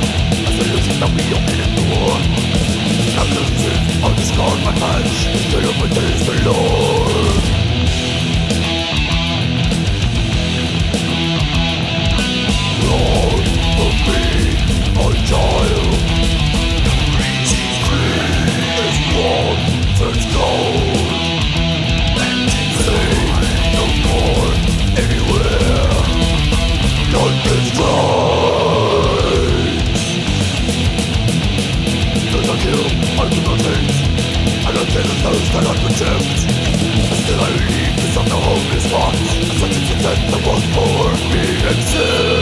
down. A solution that we don't need to war. Captaincy, I'll discard my hands. Still up with this below. That I protect, still I leave this on the homeless spot. Such a content that was for me in the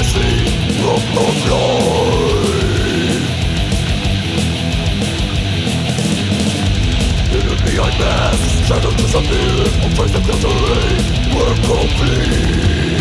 sea of life. Hidden behind masks, shadows disappear. Oppressive misery, we're complete.